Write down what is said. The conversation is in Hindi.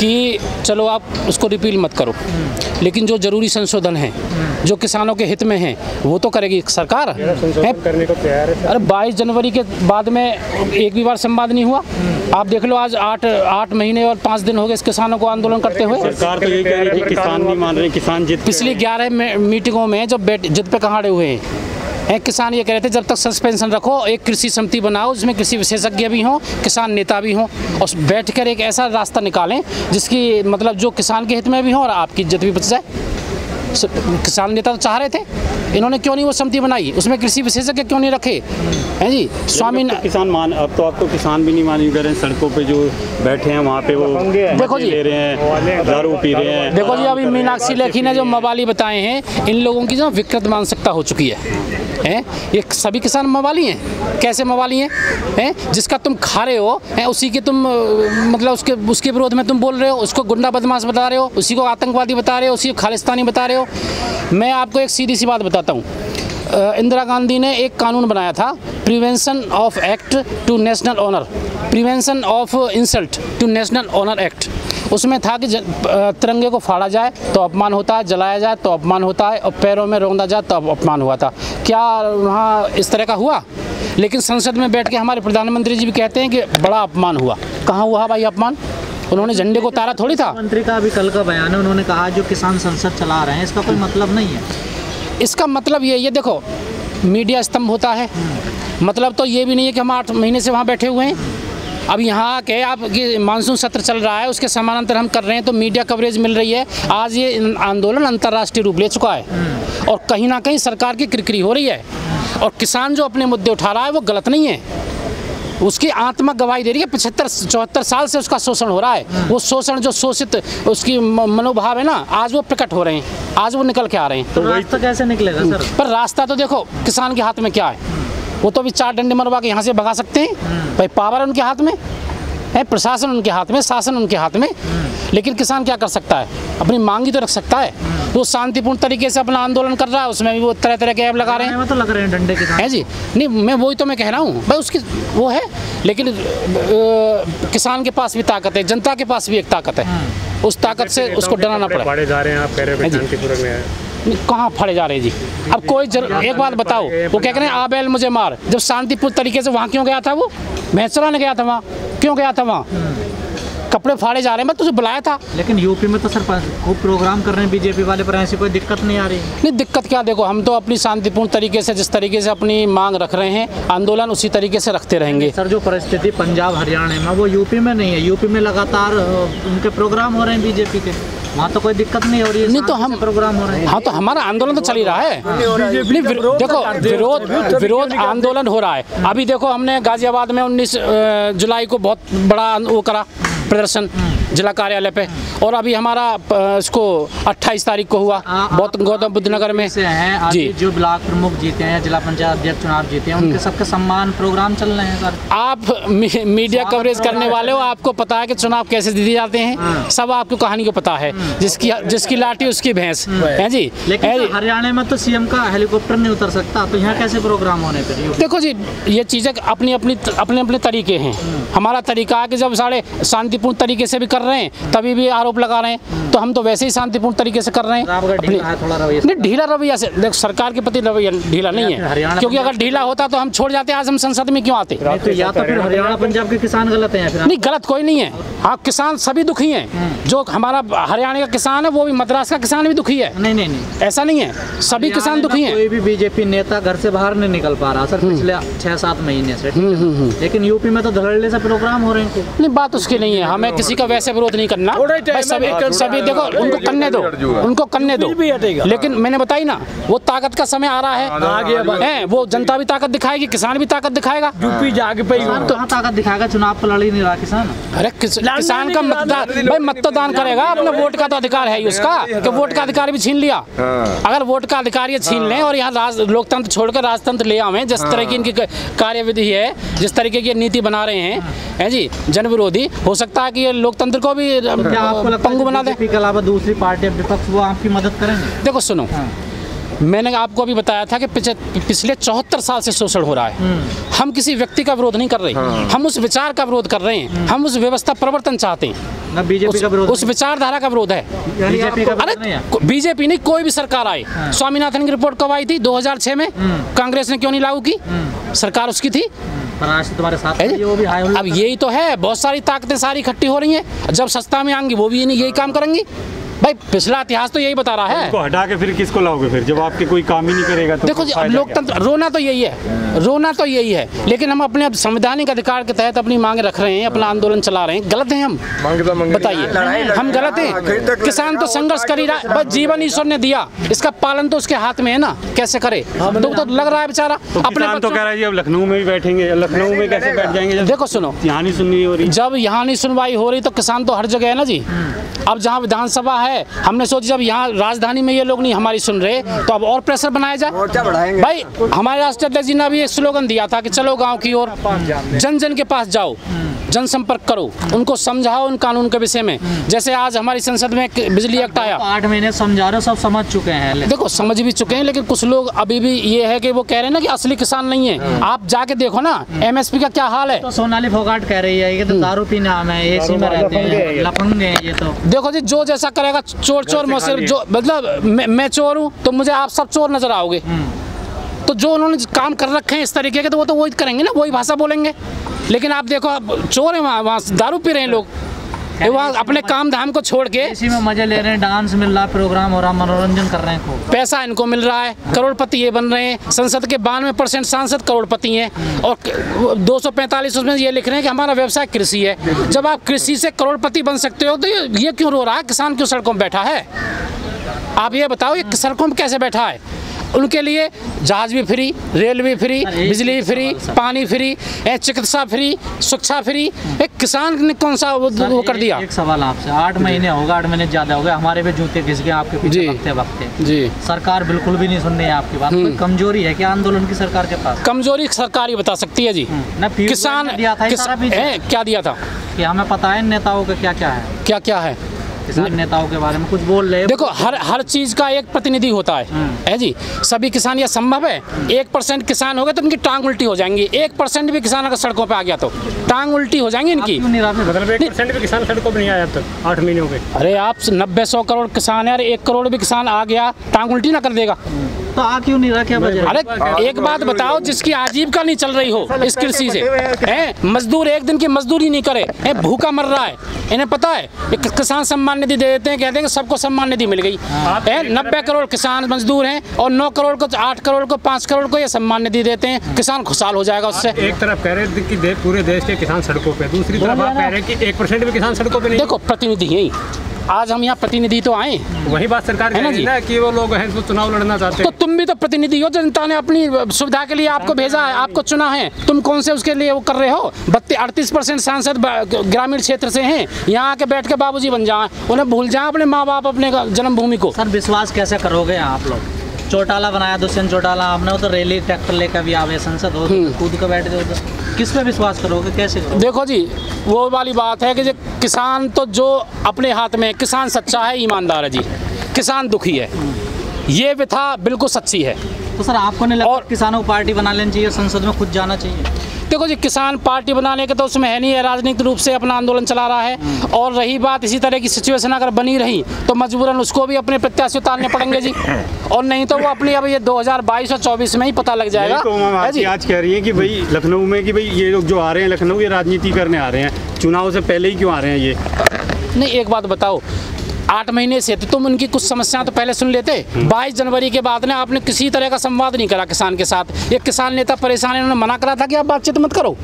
कि चलो आप उसको रिपील मत करो, लेकिन जो ज़रूरी संशोधन है जो किसानों के हित में है वो तो करेगी सरकार, करने को तैयार है। अरे 22 जनवरी के बाद में एक भी बार संवाद नहीं हुआ। आप देख लो आज आठ महीने और 5 दिन हो गए इस किसानों को आंदोलन करते हुए। सरकार तो यही कह रही है किसान नहीं मान रहे, किसान जिद। पिछली 11 मीटिंगों में जब जिद पे कहाड़े हुए हैं किसान, ये कह रहे थे जब तक सस्पेंशन रखो, एक कृषि समिति बनाओ जिसमें कृषि विशेषज्ञ भी हों, किसान नेता भी हों, और बैठकर एक ऐसा रास्ता निकालें जिसकी मतलब जो किसान के हित में भी हो और आपकी इज्जत भी बच जाए। किसान नेता तो चाह रहे थे, इन्होंने क्यों नहीं वो समिति बनाई, उसमें कृषि विशेषज्ञ क्यों नहीं रखे हैं जी। स्वामीनाथन किसान मान, अब तो आपको किसान भी नहीं मानी, कह रहे हैं सड़कों पर जो बैठे हैं वहाँ पे वो देखो जी ले रहे हैं, दारू पी रहे हैं। देखो जी अभी मीनाक्षी लेखी ने जो मवाली बताए हैं, इन लोगों की जो विकृत मानसिकता हो चुकी है। ये सभी किसान मवाली हैं, कैसे मवाली हैं? जिसका तुम खा रहे हो उसी के तुम मतलब उसके विरोध में तुम बोल रहे हो, उसको गुंडा बदमाश बता रहे हो, उसी को आतंकवादी बता रहे हो, उसी को खालिस्तानी बता रहे हो। मैं आपको एक सीधी सी बात बताता हूँ, इंदिरा गांधी ने एक कानून बनाया था, prevention of act to national honour, prevention of insult to national honour act. उसमें था कि तिरंगे को फाड़ा जाए तो अपमान होता है, जलाया जाए तो अपमान होता है, और पैरों में रौंदा जाए तो अपमान हुआ था। क्या वहाँ इस तरह का हुआ? लेकिन संसद में बैठ के हमारे प्रधानमंत्री जी भी कहते हैं कि बड़ा अपमान हुआ। कहाँ हुआ भाई अपमान? उन्होंने झंडे को तारा थोड़ी था। मंत्री का भी कल का बयान है, उन्होंने कहा जो किसान संसद चला रहे हैं इसका कोई मतलब नहीं है। इसका मतलब ये देखो मीडिया स्तंभ होता है, मतलब तो ये भी नहीं है कि हम 8 महीने से वहाँ बैठे हुए हैं। अब यहाँ के आप मानसून सत्र चल रहा है, उसके समानांतर हम कर रहे हैं तो मीडिया कवरेज मिल रही है। आज ये आंदोलन अंतर्राष्ट्रीय रूप ले चुका है और कहीं ना कहीं सरकार की किरकिरी हो रही है, और किसान जो अपने मुद्दे उठा रहा है वो गलत नहीं है, उसकी आत्मा गवाही दे रही है। 75-74 साल से उसका शोषण हो रहा है, वो शोषण जो शोषित उसकी मनोभाव है ना, आज वो प्रकट हो रहे हैं, आज वो निकल के आ रहे हैं। तो रास्ता कैसे निकलेगा सर? पर रास्ता तो देखो किसान के हाथ में क्या है, वो तो भी 4 डंडे मरवा के यहाँ से भगा सकते हैं भाई। पावर उनके हाथ में है, प्रशासन उनके हाथ में, शासन उनके हाथ में, लेकिन किसान क्या कर सकता है? अपनी मांग ही तो रख सकता है। वो शांतिपूर्ण तरीके से अपना आंदोलन कर रहा है, उसमें भी वो तरह तरह के ऐप लगा रहे हैं, तो लग रहे हैं डंडे हैं जी। नहीं मैं वही तो मैं कह रहा हूँ भाई, उसकी वो है, लेकिन किसान के पास भी ताकत है, जनता के पास भी एक ताकत है, उस ताकत से उसको डराना पड़ेगा। कहाँ फाड़े जा रहे जी? अब कोई एक बात बताओ, वो क्या कह रहे हैं आबेल मुझे मार, जब शांतिपूर्ण तरीके से वहाँ क्यों गया था? वो भैंस चराने गया था वहाँ, क्यों गया था वहाँ? कपड़े फाड़े जा रहे हैं, मैं तुझे बुलाया था। लेकिन यूपी में तो सर खूब प्रोग्राम कर रहे हैं बीजेपी वाले, पर ऐसी कोई दिक्कत नहीं आ रही। नहीं दिक्कत क्या, देखो हम तो अपनी शांतिपूर्ण तरीके से जिस तरीके से अपनी मांग रख रहे हैं, आंदोलन उसी तरीके से रखते रहेंगे। सर जो परिस्थिति पंजाब हरियाणा में, वो यूपी में नहीं है। यूपी में लगातार उनके प्रोग्राम हो रहे हैं बीजेपी के, वहाँ तो कोई दिक्कत नहीं हो रही है। नहीं तो हम प्रोग्राम हो रहे हैं, हाँ तो हमारा आंदोलन तो चल ही रहा है। देखो विरोध आंदोलन हो रहा है। अभी देखो हमने गाजियाबाद में 19 जुलाई को बहुत बड़ा वो करा प्रदर्शन जिला कार्यालय पे, और अभी हमारा इसको 28 तारीख को हुआ बहुत गौतम बुद्ध नगर में है जी। जो ब्लॉक प्रमुख जीते हैं, जिला पंचायत अध्यक्ष चुनाव जीते हैं, उनके सबके सम्मान प्रोग्राम चल रहे हैं सर। आप मीडिया कवरेज करने वाले हो, आपको पता है कि चुनाव कैसे जीते जाते हैं, सब आपको कहानी को पता है, जिसकी लाठी उसकी भैंस है जी। लेकिन हरियाणा में तो सीएम का हेलीकॉप्टर नहीं उतर सकता, तो यहाँ कैसे प्रोग्राम होने पर? देखो जी ये चीजें अपने अपने तरीके हैं। हमारा तरीका है कि जब साढ़े शांतिपूर्ण तरीके से भी कर रहे हैं तभी भी आरोप लगा रहे हैं, तो हम तो वैसे ही शांतिपूर्ण तरीके से कर रहे हैं। नहीं ढीला रवैया से देखो, सरकार के प्रति रवैया ढीला नहीं है, क्योंकि अगर ढीला होता तो हम छोड़ जाते, आज हम संसद में क्यों आते? या तो फिर हरियाणा पंजाब के किसान गलत हैं। नहीं गलत कोई नहीं है, हाँ किसान सभी दुखी हैं। जो हमारा हरियाणा का किसान है वो भी, मद्रास का किसान भी दुखी है। नहीं नहीं नहीं ऐसा नहीं है, सभी किसान दुखी है। कोई भी बीजेपी नेता घर से बाहर नहीं निकल पा रहा सर पिछले 6-7 महीने से, लेकिन यूपी में तो धड़ल्ले से प्रोग्राम हो रहे हैं। नहीं बात उसकी नहीं है, हमें किसी का वैसे विरोध नहीं करना, सभी देखो उनको करने दो, उनको करने दो। लेकिन मैंने बताई ना वो ताकत का समय आ रहा है, वो जनता भी ताकत दिखाएगी, किसान भी ताकत दिखाएगा। यूपी जाके ताकत दिखाएगा, चुनाव पर लड़ ही नहीं रहा किसान। अरे किसान का मतदान भाई मतदान करेगा, अपने वोट का तो अधिकार है उसका, कि वोट का अधिकार भी छीन लिया। अगर वोट का अधिकार ये छीन लें और यहाँ लोकतंत्र छोड़कर राजतंत्र ले आवे, जिस तरह की इनकी कार्यविधि है, जिस तरीके की नीति बना रहे हैं जी जनविरोधी, हो सकता है कि ये लोकतंत्र को भी पंगु बना दे। के अलावा दूसरी पार्टी विपक्ष वो आपकी मदद करेंगे? देखो सुनो, मैंने आपको अभी बताया था कि पिछले 74 साल से शोषण हो रहा है। हम किसी व्यक्ति का विरोध नहीं कर रहे, हम उस विचार का विरोध कर रहे हैं, हम उस व्यवस्था परिवर्तन चाहते हैं। ना बीजेपी का विरोध, उस विचारधारा का विरोध है बीजेपी का। अरे बीजेपी नहीं, कोई भी सरकार आए। स्वामीनाथन की रिपोर्ट कब आई थी? 2006 में। कांग्रेस ने क्यों नहीं लागू की? सरकार उसकी थी, तुम्हारे साथ है। वो भी अब यही तो है, बहुत सारी ताकतें सारी इकट्ठी हो रही हैं, जब सस्ता में आएंगी वो भी यही काम करेंगी। भाई पिछला इतिहास तो यही बता रहा है। इसको हटा के फिर किसको लाओगे फिर, जब आपके कोई काम ही नहीं करेगा तो देखो लोकतंत्र रोना तो यही है, रोना तो यही है। लेकिन हम अपने संवैधानिक अधिकार के तहत अपनी मांग रख रहे हैं, अपना आंदोलन चला रहे हैं। गलत हैं हम, बताइए हम गलत हैं? किसान तो संघर्ष कर ही रहा, बस जीवन ईश्वर ने दिया, इसका पालन तो उसके हाथ में है ना, कैसे करे? तो लग रहा है बेचारा, अपने तो कह रहा है अब लखनऊ में भी बैठेंगे, लखनऊ में कैसे बैठ जाएंगे? देखो सुनो, यहाँ नहीं सुनवाई हो रही, जब यहाँ नहीं सुनवाई हो रही तो किसान तो हर जगह है ना जी। अब जहाँ विधानसभा है, हमने सोचा जब यहाँ राजधानी में ये लोग नहीं हमारी सुन रहे तो अब और प्रेशर बनाया जाए। भाई हमारे राष्ट्रीय अध्यक्ष जी ने भी एक स्लोगन दिया था कि चलो गांव की ओर, जन जन के पास जाओ, जनसंपर्क करो, उनको समझाओ उन कानून के विषय में। जैसे आज हमारी संसद में बिजली एक्ट आया, 8 महीने समझा रहे, सब समझ चुके हैं। देखो समझ भी चुके हैं, लेकिन कुछ लोग अभी भी ये है कि वो कह रहे हैं ना कि असली किसान नहीं है। आप जाके देखो ना एमएसपी का क्या हाल है। तो सोनाली फोगाट कह रही है ये तो दारू पीना है, एसी में रहते हैं, लफंगे हैं ये तो। देखो जी जो जैसा करेगा, चोर चोर मुझसे, जो मतलब मैं चोर हूँ तो मुझे आप सब चोर नजर आओगे। तो जो उन्होंने काम कर रखे हैं इस तरीके के, तो वो तो वही करेंगे ना, वही भाषा बोलेंगे। लेकिन आप देखो आप चोर हैं, वहाँ दारू पी रहे हैं लोग, वहाँ अपने काम धाम को छोड़ के इसी में मजे ले रहे हैं। डांस मिल रहा है, प्रोग्राम हो रहा, मनोरंजन कर रहे हैं, खूब पैसा इनको मिल रहा है, करोड़पति ये बन रहे हैं। संसद के 92% सांसद करोड़पति हैं और 245 उसमें ये लिख रहे हैं कि हमारा व्यवसाय कृषि है। जब आप कृषि से करोड़पति बन सकते हो तो ये क्यों रो रहा है किसान? क्यों सड़कों पर बैठा है? आप ये बताओ ये सड़कों पर कैसे बैठा है? उनके लिए जहाज भी फ्री, रेल भी फ्री, बिजली भी फ्री, पानी फ्री, चिकित्सा फ्री, शिक्षा फ्री। एक किसान ने कौन सा वो कर दिया? एक सवाल आपसे, 8 महीने होगा, 8 महीने ज्यादा हो गए, हमारे पे जूते घिस गए आपके पीछे भगते भगते जी। सरकार बिल्कुल भी नहीं सुन रही है आपकी बात। कोई कमजोरी है क्या आंदोलन की सरकार के पास? कमजोरी सरकार ही बता सकती है जी। किसान क्या दिया था कि हमें पता है नेताओं का क्या क्या है, क्या क्या है किसान नेताओं के बारे में कुछ बोल रहे हैं। देखो हर चीज का एक प्रतिनिधि होता है जी। सभी किसान, यह संभव है? 1% किसान हो गए तो उनकी टांग उल्टी हो जाएंगी। 1% भी किसान अगर सड़कों पे आ गया तो टांग उल्टी हो जाएंगी इनकी। मतलब 1% भी किसान सड़कों पे नहीं आया तो 8 महीने हो गए। अरे आप 90-100 करोड़ किसान है, अरे 1 करोड़ भी किसान आ गया टांग उल्टी ना कर देगा तो आ क्यों नहीं रहा? क्या वजह? अरे एक बात बताओ, जिसकी आजीविका नहीं चल रही हो इस कृषि से, मजदूर एक दिन की मजदूरी नहीं करे, भूखा मर रहा है, इन्हें पता है? किसान सम्मान निधि दे देते हैं, कहते हैं सबको सम्मान निधि मिल गई। 90 करोड़ किसान मजदूर हैं और 9 करोड़ को, 8 करोड़ को, 5 करोड़ को ये सम्मान निधि देते हैं, किसान खुशहाल हो जाएगा उससे। एक तरफ कह रहे हैं कि पूरे देश के किसान सड़कों पे, दूसरी तरफ आप कह रहे हैं कि 1% भी किसान सड़कों पे नहीं। देखो प्रतिनिधि यही, आज हम यहाँ प्रतिनिधि तो आए, वही बात सरकार है ना जी कि वो लोग हैं जो चुनाव लड़ना चाहते हैं। तो तुम भी तो प्रतिनिधि हो, जनता ने अपनी सुविधा के लिए आपको भेजा है, आपको चुना है, तुम कौन से उसके लिए वो कर रहे हो? 38% सांसद ग्रामीण क्षेत्र से हैं, यहाँ आके बैठ के बाबूजी बन जाएं, उन्हें भूल जाएं अपने माँ बाप, अपने जन्मभूमि को। सर विश्वास कैसे करोगे आप लोग? चौटाला बनाया, दुष्यंत चौटाला आपने, वो तो रैली ट्रैक्टर लेकर भी आवे संसद हो, कूद कर बैठ जाओ, किस पे विश्वास करोगे, कैसे करोगे? देखो जी वो वाली बात है कि किसान तो जो अपने हाथ में, किसान सच्चा है, ईमानदार है जी, किसान दुखी है, ये व्यथा बिल्कुल सच्ची है। तो सर आपको नहीं लगता और किसानों को पार्टी बना लेनी चाहिए, संसद में खुद जाना चाहिए? देखो जी किसान पार्टी बनाने के तो उसमें है नहीं है, राजनीतिक रूप से अपना आंदोलन चला रहा है। और रही बात इसी तरह की सिचुएशन अगर बनी रही तो मजबूरन उसको भी अपने प्रत्याशी उतारने पड़ेंगे जी, और नहीं तो वो अपनी अब ये 2022 और 24 में ही पता लग जाएगा। तो आज कह रही है कि भाई लखनऊ में कि भाई ये लोग जो आ रहे हैं लखनऊ, ये राजनीति करने आ रहे हैं, चुनाव से पहले ही क्यों आ रहे हैं ये? नहीं एक बात बताओ, 8 महीने से तो तुम उनकी कुछ समस्याएं तो पहले सुन लेते। 22 जनवरी के बाद ना आपने किसी तरह का संवाद नहीं करा किसान के साथ। एक किसान नेता परेशान है, उन्होंने मना करा था कि आप बातचीत मत करो।